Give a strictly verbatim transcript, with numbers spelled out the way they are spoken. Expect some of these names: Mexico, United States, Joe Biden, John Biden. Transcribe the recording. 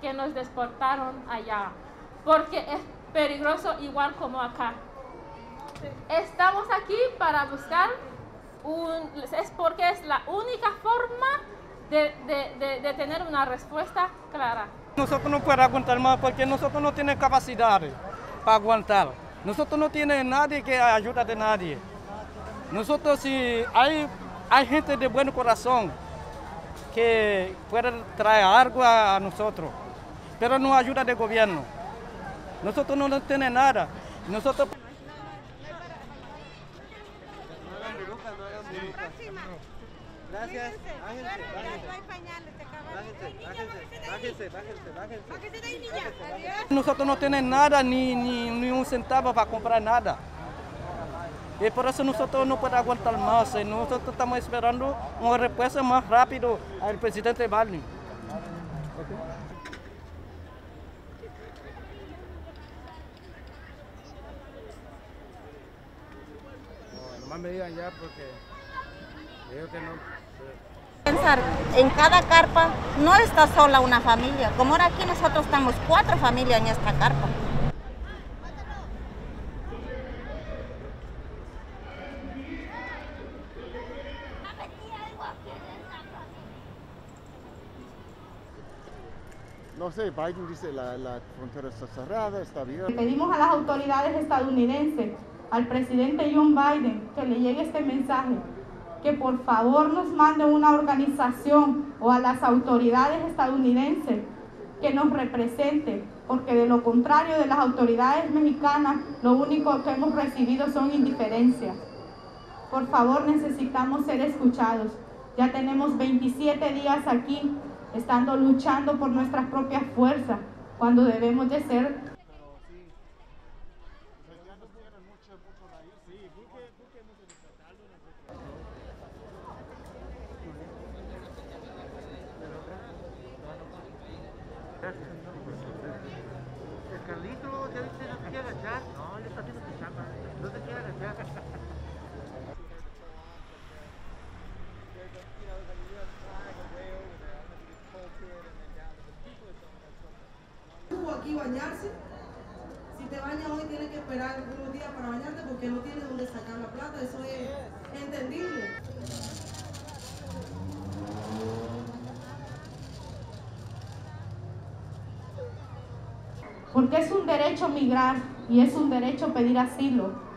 Que nos deportaron allá, porque es peligroso igual como acá. Estamos aquí para buscar un... es porque es la única forma de, de, de, de tener una respuesta clara. Nosotros no podemos aguantar más porque nosotros no tenemos capacidad para aguantar. Nosotros no tenemos nadie que ayuda de nadie. Nosotros si hay, hay gente de buen corazón que pueda traer algo a nosotros, pero no ayuda del gobierno. Nosotros no tenemos nada. Nosotros... Gracias. Nosotros no tenemos nada, ni, ni, ni un centavo para comprar nada. Y por eso nosotros no podemos aguantar más. Nosotros estamos esperando una respuesta más rápido al presidente Biden. No, nomás me digan ya porque digo que no. Pensar, en cada carpa no está sola una familia. Como ahora aquí nosotros estamos cuatro familias en esta carpa. No sé, Biden dice la, la frontera está cerrada, está abierta. Pedimos a las autoridades estadounidenses, al presidente John Biden, que le llegue este mensaje, que por favor nos mande una organización o a las autoridades estadounidenses que nos represente, porque de lo contrario de las autoridades mexicanas, lo único que hemos recibido son indiferencias. Por favor, necesitamos ser escuchados. Ya tenemos veintisiete días aquí, estando luchando por nuestras propias fuerzas, cuando debemos de ser... El Carlito ya viste, no se quiere agachar. No, él está haciendo su chamba. No se quiere agachar. Aquí bañarse, si te bañas hoy tienes que esperar unos días para bañarte porque no tienes dónde sacar la plata, eso es entendible. Porque es un derecho migrar y es un derecho pedir asilo.